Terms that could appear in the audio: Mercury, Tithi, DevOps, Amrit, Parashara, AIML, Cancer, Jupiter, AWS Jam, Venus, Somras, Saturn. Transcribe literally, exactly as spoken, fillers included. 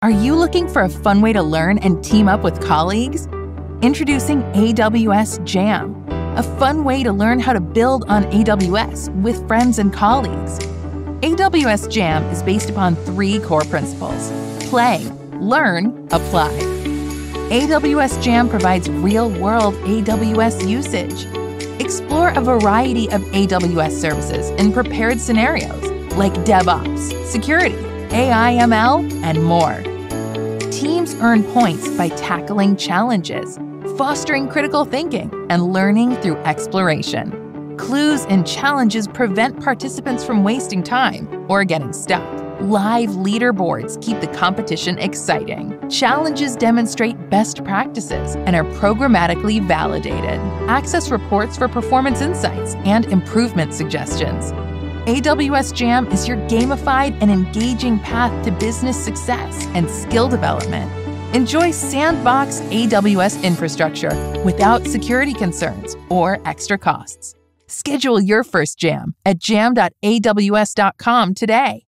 Are you looking for a fun way to learn and team up with colleagues? Introducing A W S Jam, a fun way to learn how to build on A W S with friends and colleagues. A W S Jam is based upon three core principles: play, learn, apply. A W S Jam provides real-world A W S usage. Explore a variety of A W S services in prepared scenarios like DevOps, security, A I M L, and more. Teams earn points by tackling challenges, fostering critical thinking, and learning through exploration. Clues and challenges prevent participants from wasting time or getting stuck. Live leaderboards keep the competition exciting. Challenges demonstrate best practices and are programmatically validated. Access reports for performance insights and improvement suggestions. A W S Jam is your gamified and engaging path to business success and skill development. Enjoy sandbox A W S infrastructure without security concerns or extra costs. Schedule your first jam at jam dot A W S dot com today.